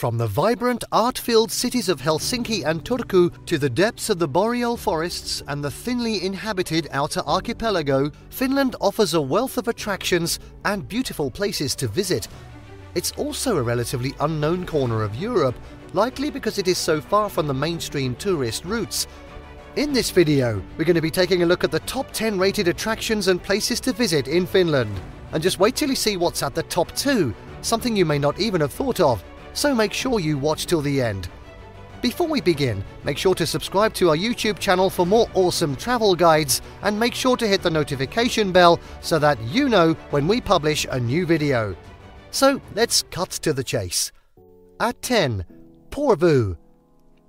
From the vibrant, art-filled cities of Helsinki and Turku to the depths of the boreal forests and the thinly inhabited outer archipelago, Finland offers a wealth of attractions and beautiful places to visit. It's also a relatively unknown corner of Europe, likely because it is so far from the mainstream tourist routes. In this video, we're going to be taking a look at the top 10 rated attractions and places to visit in Finland. And just wait till you see what's at the top 2, something you may not even have thought of. So make sure you watch till the end. Before we begin, make sure to subscribe to our YouTube channel for more awesome travel guides and make sure to hit the notification bell so that you know when we publish a new video. So let's cut to the chase. At 10, Porvoo.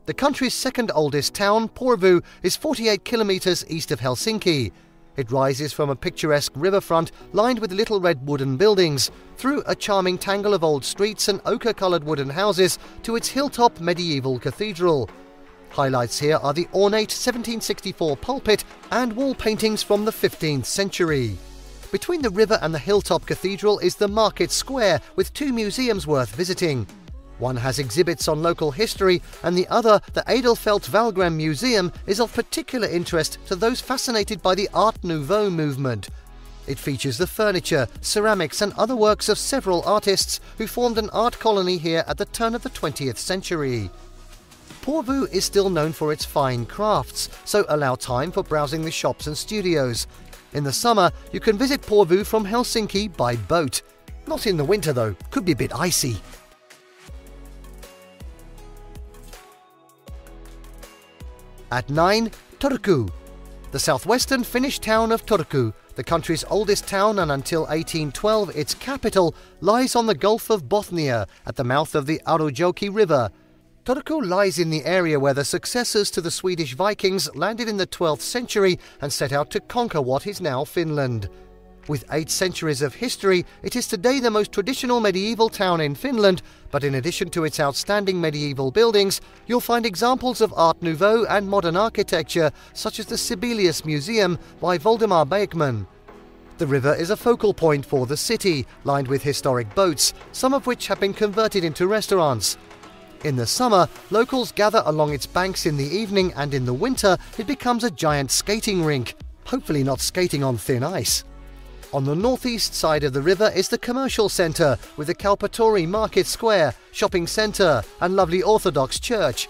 The country's second oldest town, Porvoo, is 48 kilometers east of Helsinki. It rises from a picturesque riverfront lined with little red wooden buildings, through a charming tangle of old streets and ochre-coloured wooden houses to its hilltop medieval cathedral. Highlights here are the ornate 1764 pulpit and wall paintings from the 15th century. Between the river and the hilltop cathedral is the market square with two museums worth visiting. One has exhibits on local history, and the other, the Edelfelt-Vallgren Museum, is of particular interest to those fascinated by the Art Nouveau movement. It features the furniture, ceramics and other works of several artists who formed an art colony here at the turn of the 20th century. Porvoo is still known for its fine crafts, so allow time for browsing the shops and studios. In the summer, you can visit Porvoo from Helsinki by boat. Not in the winter though, could be a bit icy. At 9, Turku. The southwestern Finnish town of Turku, the country's oldest town and until 1812 its capital, lies on the Gulf of Bothnia at the mouth of the Arujoki River. Turku lies in the area where the successors to the Swedish Vikings landed in the 12th century and set out to conquer what is now Finland. With 8 centuries of history, it is today the most traditional medieval town in Finland, but in addition to its outstanding medieval buildings, you'll find examples of Art Nouveau and modern architecture, such as the Sibelius Museum by Valdemar Bekman. The river is a focal point for the city, lined with historic boats, some of which have been converted into restaurants. In the summer, locals gather along its banks in the evening, and in the winter, it becomes a giant skating rink, hopefully not skating on thin ice. On the northeast side of the river is the commercial centre with the Kauppatori Market Square, shopping centre and lovely Orthodox church.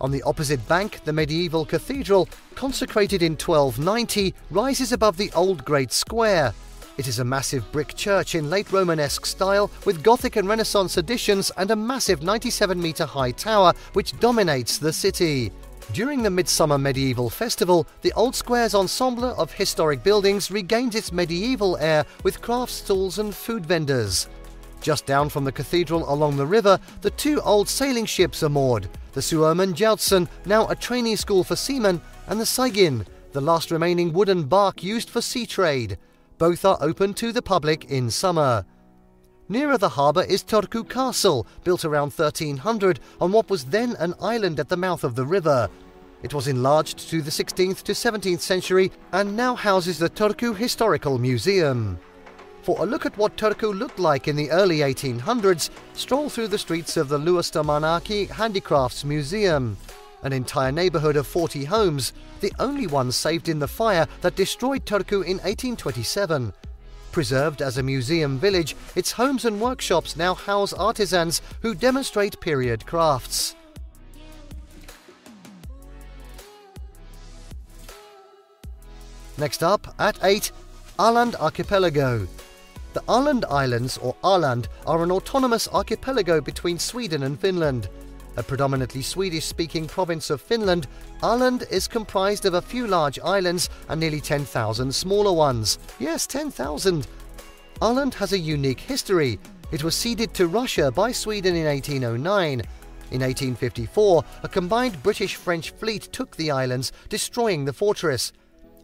On the opposite bank, the medieval cathedral, consecrated in 1290, rises above the old Great Square. It is a massive brick church in late Romanesque style with Gothic and Renaissance additions and a massive 97-metre high tower which dominates the city. During the Midsummer Medieval Festival, the Old Square's ensemble of historic buildings regains its medieval air with craft stalls and food vendors. Just down from the cathedral along the river, the two old sailing ships are moored, the Suomen Joutsen, now a trainee school for seamen, and the Saigin, the last remaining wooden bark used for sea trade. Both are open to the public in summer. Nearer the harbour is Turku Castle, built around 1300 on what was then an island at the mouth of the river. It was enlarged to the 16th to 17th century and now houses the Turku Historical Museum. For a look at what Turku looked like in the early 1800s, stroll through the streets of the Luostarinmäki Handicrafts Museum. An entire neighbourhood of 40 homes, the only one saved in the fire that destroyed Turku in 1827. Preserved as a museum village, its homes and workshops now house artisans who demonstrate period crafts. Next up, at 8, Åland Archipelago. The Åland Islands, or Åland, are an autonomous archipelago between Sweden and Finland. A predominantly Swedish-speaking province of Finland, Åland is comprised of a few large islands and nearly 10,000 smaller ones. Yes, 10,000! Åland has a unique history. It was ceded to Russia by Sweden in 1809. In 1854, a combined British-French fleet took the islands, destroying the fortress.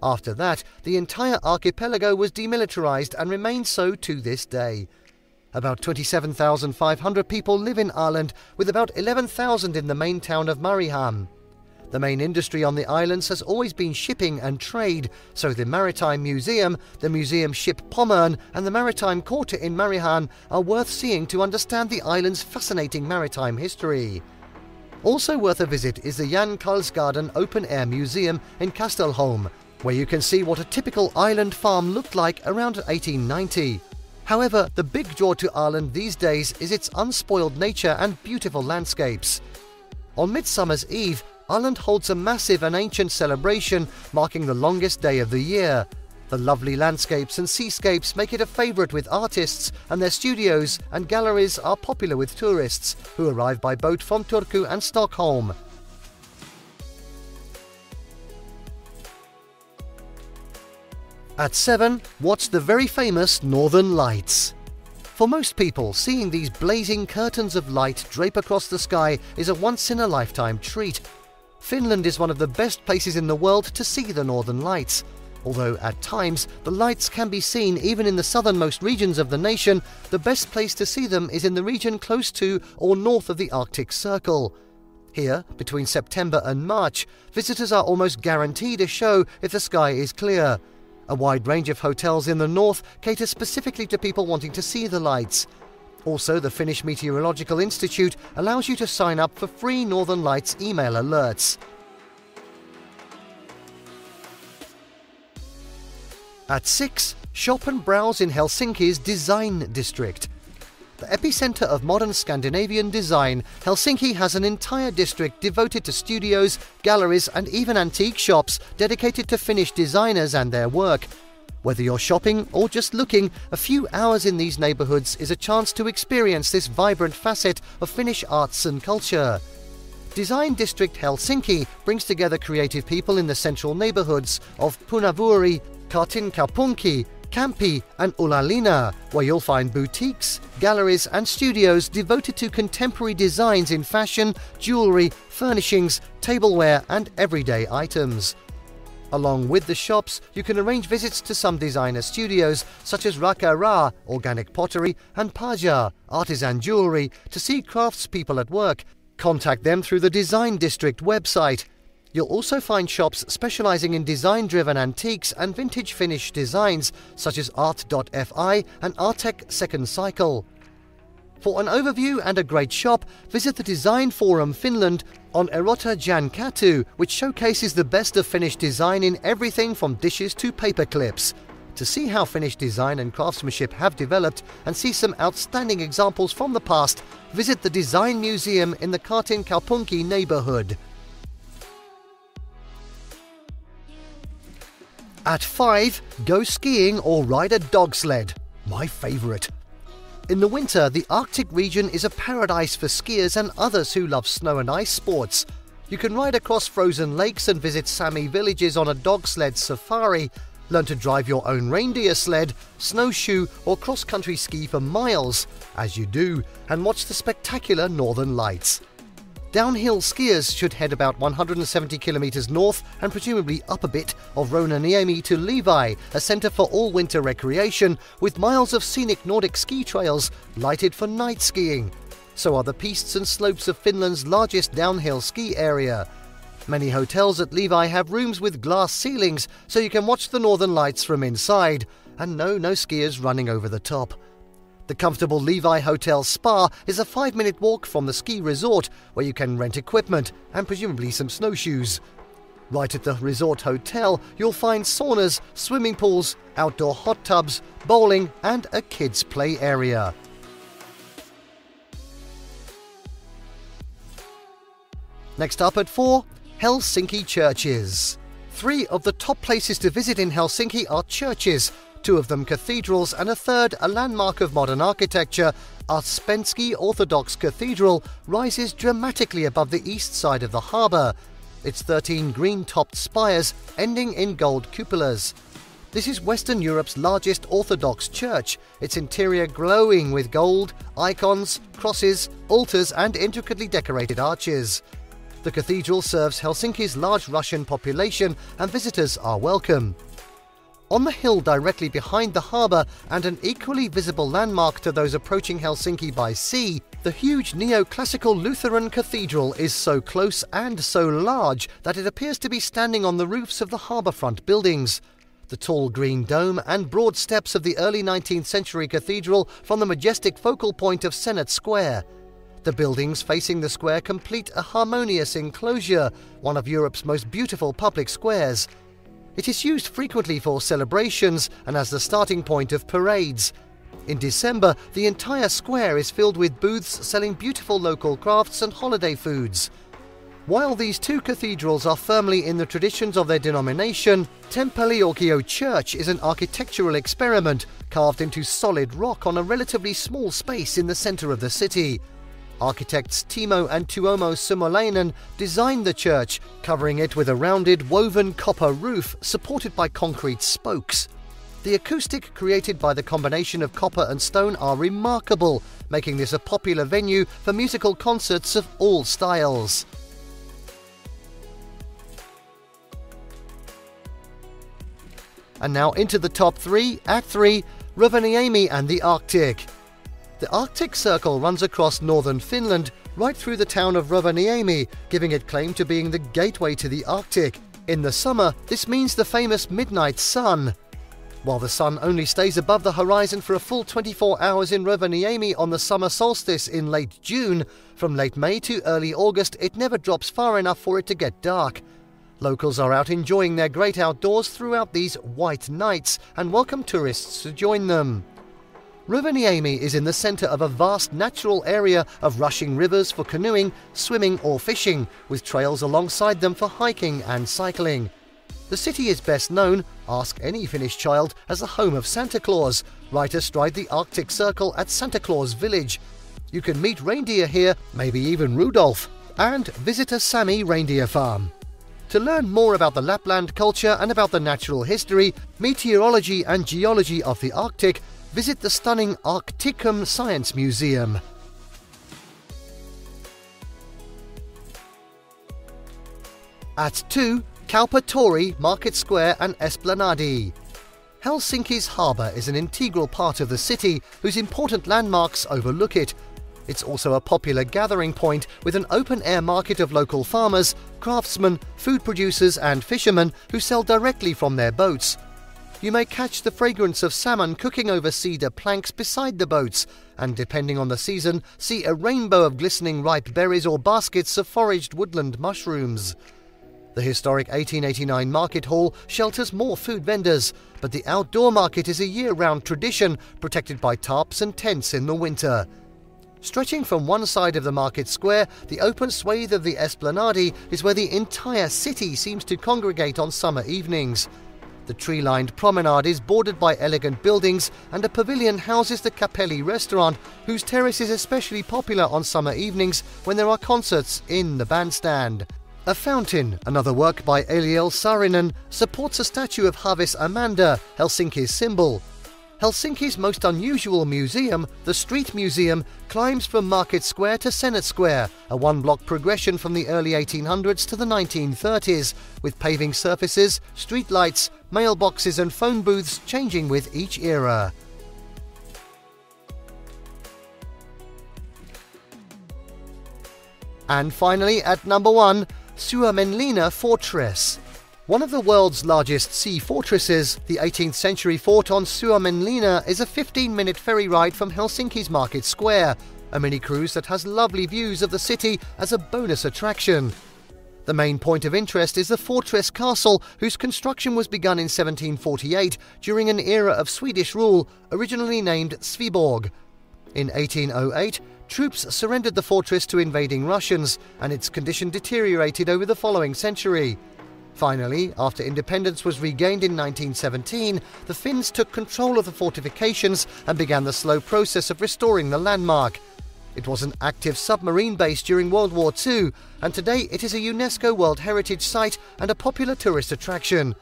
After that, the entire archipelago was demilitarized and remains so to this day. About 27,500 people live in Åland, with about 11,000 in the main town of Mariehamn. The main industry on the islands has always been shipping and trade, so the Maritime Museum, the museum ship Pommern and the Maritime Quarter in Mariehamn are worth seeing to understand the island's fascinating maritime history. Also worth a visit is the Jan Karlsgården Open Air Museum in Kastelholm, where you can see what a typical island farm looked like around 1890. However, the big draw to Åland these days is its unspoiled nature and beautiful landscapes. On Midsummer's Eve, Åland holds a massive and ancient celebration marking the longest day of the year. The lovely landscapes and seascapes make it a favourite with artists, and their studios and galleries are popular with tourists who arrive by boat from Turku and Stockholm. At 7, watch the very famous Northern Lights. For most people, seeing these blazing curtains of light drape across the sky is a once-in-a-lifetime treat. Finland is one of the best places in the world to see the Northern Lights, although at times the lights can be seen even in the southernmost regions of the nation. The best place to see them is in the region close to or north of the Arctic Circle. Here, between September and March, visitors are almost guaranteed a show if the sky is clear. A wide range of hotels in the north cater specifically to people wanting to see the lights. Also, the Finnish Meteorological Institute allows you to sign up for free Northern Lights email alerts. At 6, shop and browse in Helsinki's Design District. The epicentre of modern Scandinavian design, Helsinki has an entire district devoted to studios, galleries and even antique shops dedicated to Finnish designers and their work. Whether you're shopping or just looking, a few hours in these neighbourhoods is a chance to experience this vibrant facet of Finnish arts and culture. Design District Helsinki brings together creative people in the central neighbourhoods of Punavuori, Kaartinkaupunki, Kampi and Ulalina, where you'll find boutiques, galleries and studios devoted to contemporary designs in fashion, jewellery, furnishings, tableware and everyday items. Along with the shops, you can arrange visits to some designer studios such as Rakara, organic pottery, and Paja, artisan jewellery, to see craftspeople at work. Contact them through the Design District website. You'll also find shops specializing in design-driven antiques and vintage Finnish designs such as Art.fi and Arctic Second Cycle. For an overview and a great shop, visit the Design Forum Finland on Erota Jankatu, which showcases the best of Finnish design in everything from dishes to paper clips. To see how Finnish design and craftsmanship have developed and see some outstanding examples from the past, visit the Design Museum in the Kaartinkaupunki neighborhood. At 5, go skiing or ride a dog sled, my favourite. In the winter, the Arctic region is a paradise for skiers and others who love snow and ice sports. You can ride across frozen lakes and visit Sami villages on a dog sled safari, learn to drive your own reindeer sled, snowshoe or cross-country ski for miles, as you do, and watch the spectacular Northern Lights. Downhill skiers should head about 170 kilometers north and presumably up a bit of Rovaniemi to Levi, a center for all winter recreation, with miles of scenic Nordic ski trails lighted for night skiing. So are the pistes and slopes of Finland's largest downhill ski area. Many hotels at Levi have rooms with glass ceilings, so you can watch the Northern Lights from inside. And no skiers running over the top. The comfortable Levi Hotel Spa is a 5-minute walk from the ski resort, where you can rent equipment and presumably some snowshoes. Right at the resort hotel, you'll find saunas, swimming pools, outdoor hot tubs, bowling and a kids' play area. Next up at 4, Helsinki churches. 3 of the top places to visit in Helsinki are churches, 2 of them cathedrals, and a third, a landmark of modern architecture, Åspenski Orthodox Cathedral, rises dramatically above the east side of the harbour, its 13 green-topped spires ending in gold cupolas. This is Western Europe's largest Orthodox church, its interior glowing with gold, icons, crosses, altars and intricately decorated arches. The cathedral serves Helsinki's large Russian population and visitors are welcome. on the hill directly behind the harbour and an equally visible landmark to those approaching Helsinki by sea, the huge neoclassical Lutheran cathedral is so close and so large that it appears to be standing on the roofs of the harbourfront buildings. The tall green dome and broad steps of the early 19th century cathedral from the majestic focal point of Senate Square. The buildings facing the square complete a harmonious enclosure, one of Europe's most beautiful public squares. It is used frequently for celebrations and as the starting point of parades. In December, the entire square is filled with booths selling beautiful local crafts and holiday foods. While these two cathedrals are firmly in the traditions of their denomination, Tempeliokio Church is an architectural experiment carved into solid rock on a relatively small space in the center of the city. Architects Timo and Tuomo Suomalainen designed the church, covering it with a rounded woven copper roof supported by concrete spokes. The acoustic created by the combination of copper and stone are remarkable, making this a popular venue for musical concerts of all styles. And now into the top three, Act 3, Rovaniemi and the Arctic. The Arctic Circle runs across northern Finland, right through the town of Rovaniemi, giving it claim to being the gateway to the Arctic. In the summer, this means the famous midnight sun. While the sun only stays above the horizon for a full 24 hours in Rovaniemi on the summer solstice in late June, from late May to early August, it never drops far enough for it to get dark. Locals are out enjoying their great outdoors throughout these white nights and welcome tourists to join them. Rovaniemi is in the centre of a vast natural area of rushing rivers for canoeing, swimming or fishing, with trails alongside them for hiking and cycling. The city is best known, ask any Finnish child, as the home of Santa Claus, right astride the Arctic Circle at Santa Claus Village. You can meet reindeer here, maybe even Rudolph, and visit a Sami reindeer farm. To learn more about the Lapland culture and about the natural history, meteorology and geology of the Arctic, visit the stunning Arcticum Science Museum. At 2, Kauppatori Market Square and Esplanadi. Helsinki's harbour is an integral part of the city whose important landmarks overlook it. It's also a popular gathering point with an open-air market of local farmers, craftsmen, food producers and fishermen who sell directly from their boats. You may catch the fragrance of salmon cooking over cedar planks beside the boats and, depending on the season, see a rainbow of glistening ripe berries or baskets of foraged woodland mushrooms. The historic 1889 market hall shelters more food vendors, but the outdoor market is a year-round tradition protected by tarps and tents in the winter. Stretching from one side of the market square, the open swathe of the Esplanadi is where the entire city seems to congregate on summer evenings. The tree-lined promenade is bordered by elegant buildings, and a pavilion houses the Capelli restaurant, whose terrace is especially popular on summer evenings when there are concerts in the bandstand. A fountain, another work by Eliel Saarinen, supports a statue of Havis Amanda, Helsinki's symbol. Helsinki's most unusual museum, the Street Museum, climbs from Market Square to Senate Square, a one-block progression from the early 1800s to the 1930s, with paving surfaces, street lights, mailboxes and phone booths changing with each era. And finally, at number 1, Suomenlinna Fortress. One of the world's largest sea fortresses, the 18th century fort on Suomenlinna is a 15-minute ferry ride from Helsinki's Market Square, a mini-cruise that has lovely views of the city as a bonus attraction. The main point of interest is the fortress castle, whose construction was begun in 1748 during an era of Swedish rule, originally named Sviborg. In 1808, troops surrendered the fortress to invading Russians, and its condition deteriorated over the following century. Finally, after independence was regained in 1917, the Finns took control of the fortifications and began the slow process of restoring the landmark. It was an active submarine base during World War II, and today it is a UNESCO World Heritage Site and a popular tourist attraction.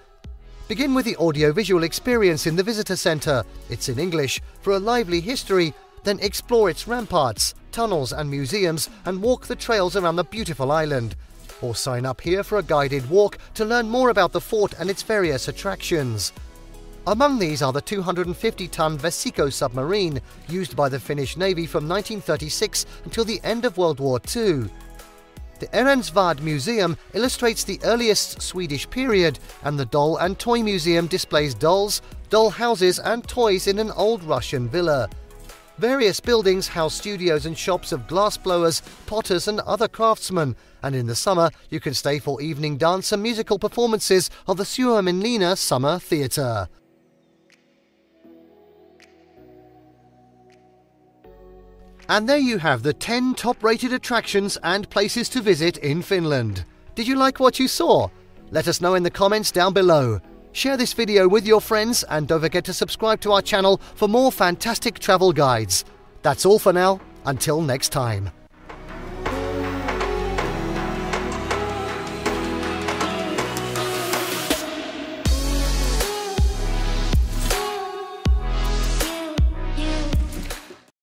Begin with the audiovisual experience in the visitor centre, it's in English, for a lively history, then explore its ramparts, tunnels and museums and walk the trails around the beautiful island. Or sign up here for a guided walk to learn more about the fort and its various attractions. Among these are the 250-ton Vesiko submarine, used by the Finnish Navy from 1936 until the end of World War II. The Ehrensvärd Museum illustrates the earliest Swedish period, and the Doll and Toy Museum displays dolls, doll houses and toys in an old Russian villa. Various buildings house studios and shops of glassblowers, potters and other craftsmen, and in the summer you can stay for evening dance and musical performances of the Suomenlinna Summer Theatre. And there you have the 10 top-rated attractions and places to visit in Finland. Did you like what you saw? Let us know in the comments down below. Share this video with your friends and don't forget to subscribe to our channel for more fantastic travel guides. That's all for now. Until next time.